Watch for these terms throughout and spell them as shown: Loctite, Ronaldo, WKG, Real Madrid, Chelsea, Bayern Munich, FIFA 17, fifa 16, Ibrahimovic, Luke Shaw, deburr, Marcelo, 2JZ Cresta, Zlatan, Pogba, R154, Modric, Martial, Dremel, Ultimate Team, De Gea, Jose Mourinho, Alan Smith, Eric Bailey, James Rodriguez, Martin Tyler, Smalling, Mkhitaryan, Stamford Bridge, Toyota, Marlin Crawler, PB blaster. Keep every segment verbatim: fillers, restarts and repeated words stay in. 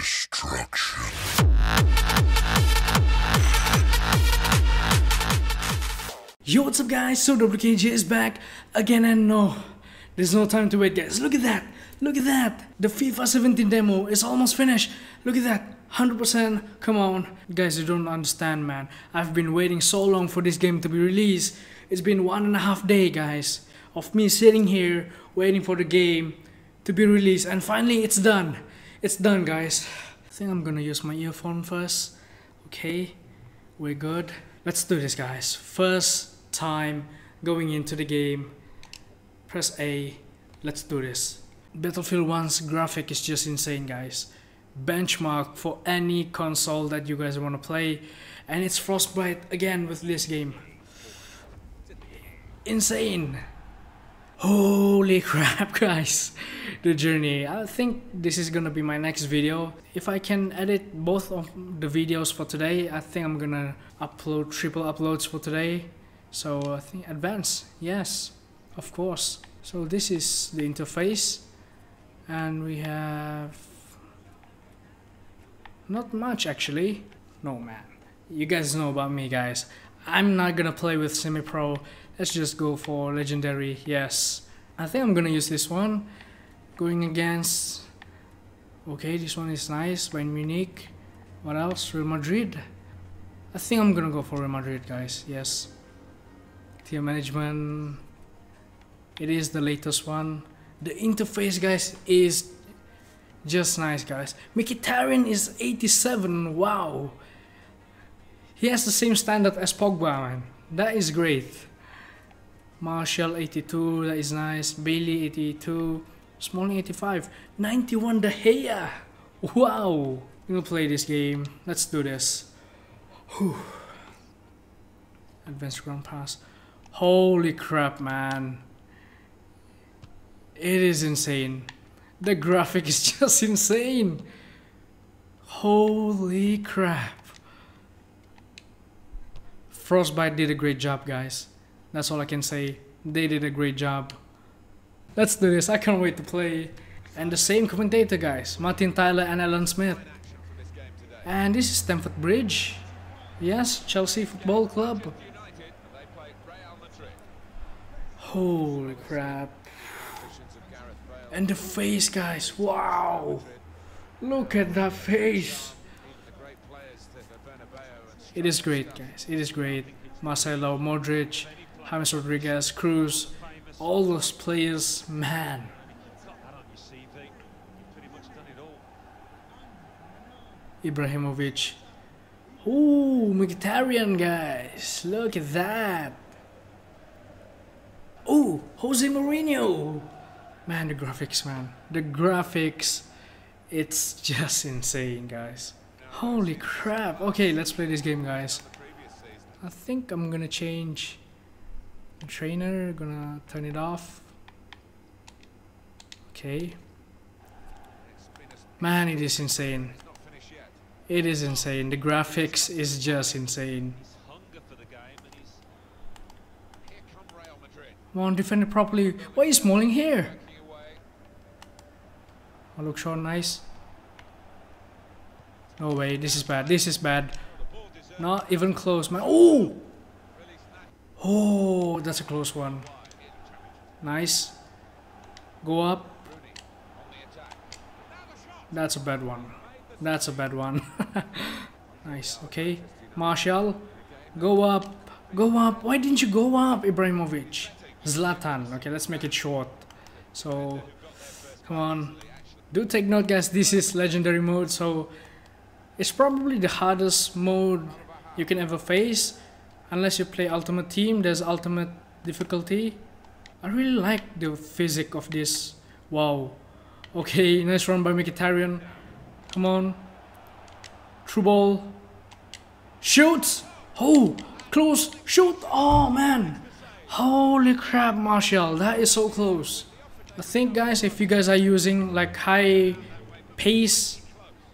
Destruction. Yo, what's up guys? So W K G is back again, and no, there's no time to wait guys. Look at that, look at that. The FIFA seventeen demo is almost finished. Look at that, one hundred percent. Come on guys, you don't understand man. I've been waiting so long for this game to be released. It's been one and a half day guys of me sitting here waiting for the game to be released, and finally it's done. It's done guys. I think I'm gonna use my earphone first. Okay, we're good. Let's do this guys. First time going into the game. Press A. Let's do this. Battlefield one's graphic is just insane guys. Benchmark for any console that you guys want to play. And it's Frostbite again with this game. Insane. Holy crap guys, the journey. I think this is gonna be my next video. If I can edit both of the videos for today, I think I'm gonna upload triple uploads for today. So I think advance, yes, of course. So this is the interface, and we have not much actually. No man, you guys know about me guys, I'm not gonna play with semi-pro. Let's just go for legendary. Yes, I think I'm gonna use this one. Going against, okay, this one is nice. Bayern Munich. What else? Real Madrid. I think I'm gonna go for Real Madrid guys. Yes, tier management, it is the latest one. The interface guys is just nice guys. Mkhitaryan is eighty-seven. Wow, he has the same standard as Pogba man. That is great. Martial eighty-two, that is nice. Bailey eighty-two, Smalling eighty-five, ninety-one De Gea. Wow, I'm gonna play this game. Let's do this. Whew. Advanced ground pass. Holy crap, man! It is insane. The graphic is just insane. Holy crap! Frostbite did a great job, guys. That's all I can say. They did a great job. Let's do this. I can't wait to play. And the same commentator guys, Martin Tyler and Alan Smith. And this is Stamford Bridge. Yes, Chelsea Football Club. Holy crap. And the face guys, wow. Look at that face. It is great guys, it is great. Marcelo, Modric, James Rodriguez, Cruz, all those players, man. Ibrahimovic. Ooh, Mkhitaryan, guys. Look at that. Ooh, Jose Mourinho. Man, the graphics, man. The graphics, it's just insane, guys. Holy crap. Okay, let's play this game, guys. I think I'm gonna change the trainer, gonna turn it off. Okay. Man, it is insane. It is insane. The graphics is just insane. Won't defend it properly. Why is Smalling here? Oh, Luke Shaw, nice. No way, this is bad. This is bad. Not even close, man. Oh! Oh, that's a close one. Nice. Go up. That's a bad one. That's a bad one. Nice, okay. Martial. Go up. Go up. Why didn't you go up, Ibrahimovic? Zlatan. Okay, let's make it short. So, come on. Do take note, guys. This is legendary mode, so it's probably the hardest mode you can ever face, unless you play Ultimate Team. There's ultimate difficulty. I really like the physics of this. Wow. Okay, nice run by Mkhitaryan. Come on. True ball. Shoot! Oh! Close! Shoot! Oh man! Holy crap, Martial. That is so close. I think guys, if you guys are using like high pace,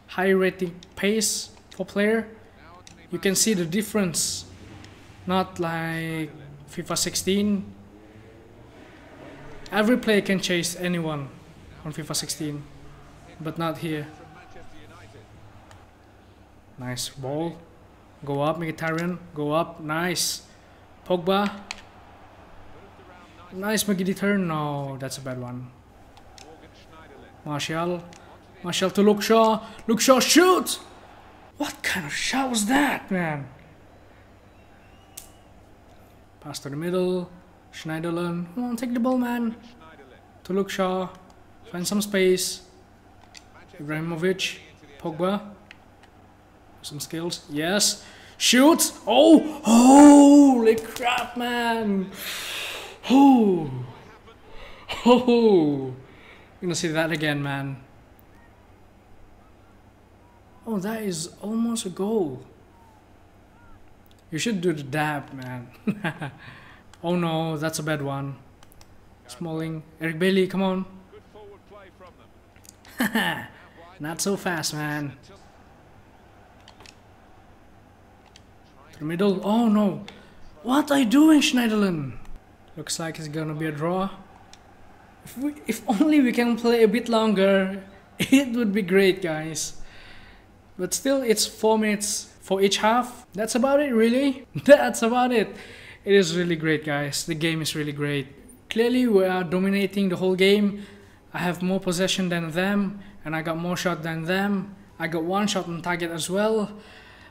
high rating pace for player, you can see the difference. Not like FIFA sixteen. Every player can chase anyone on FIFA sixteen, but not here. Nice ball. Go up, Mkhitaryan. Go up. Nice. Pogba. Nice Mkhitaryan. No, that's a bad one. Martial. Martial to Luke Shaw. Luke Shaw, shoot! What kind of shot was that, man? Pass to the middle. Schneiderlin. Come on, take the ball, man. To Luke Shaw. Find some space. Ibrahimovic. Pogba. Some skills. Yes. Shoot. Oh. Holy crap, man. Oh. Oh. You're gonna see that again, man. Oh, that is almost a goal. You should do the dab, man. Oh no, that's a bad one. Smalling. Eric Bailey, come on. Not so fast, man. To the middle. Oh no. What are you doing, Schneiderlin? Looks like it's gonna be a draw. If, we, if only we can play a bit longer, it would be great, guys. But still, it's four minutes for each half. That's about it, really. That's about it. It is really great, guys. The game is really great. Clearly, we are dominating the whole game. I have more possession than them, and I got more shot than them. I got one shot on target as well.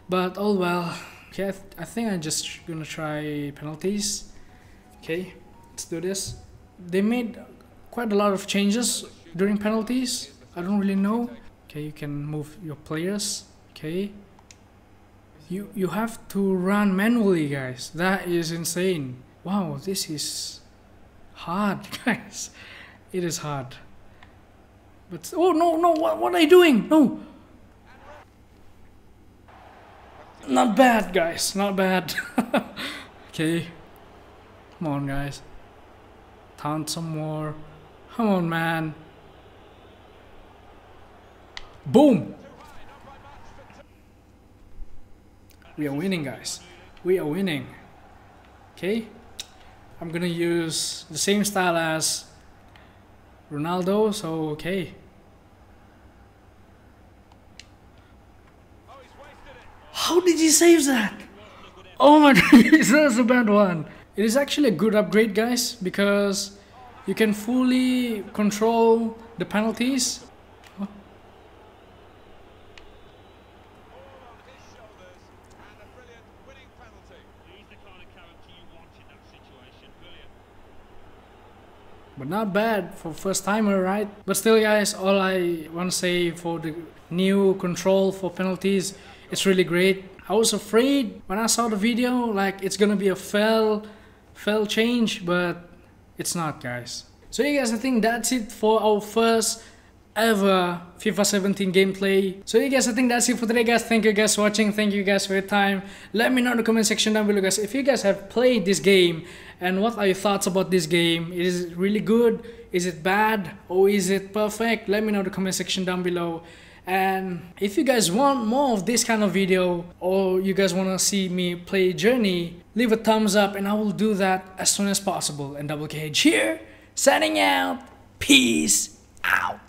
But, oh well. Okay, I, th I think I'm just gonna try penalties. Okay, let's do this. They made quite a lot of changes during penalties. I don't really know. Okay, you can move your players. Okay, you you have to run manually, guys. That is insane. Wow, this is hard, guys. It is hard. But oh no no, what what are you doing? No, not bad, guys. Not bad. Okay, come on, guys. Taunt some more. Come on, man. Boom! We are winning, guys. We are winning. Okay? I'm gonna use the same style as Ronaldo, so okay. How did he save that? Oh my god, that's a bad one. It is actually a good upgrade, guys, because you can fully control the penalties. But not bad for first timer, right? But still, guys, all I want to say for the new control for penalties, it's really great. I was afraid when I saw the video, like it's gonna be a fail, fail change, but it's not, guys. So yeah, guys, I think that's it for our first ever FIFA seventeen gameplay. So yeah, guys, I think that's it for today, guys. Thank you guys for watching. Thank you guys for your time. Let me know in the comment section down below, guys, if you guys have played this game and what are your thoughts about this game. Is it really good? Is it bad? Or is it perfect? Let me know in the comment section down below. And if you guys want more of this kind of video, or you guys want to see me play Journey, leave a thumbs up and I will do that as soon as possible. And Double K H here, signing out. Peace out.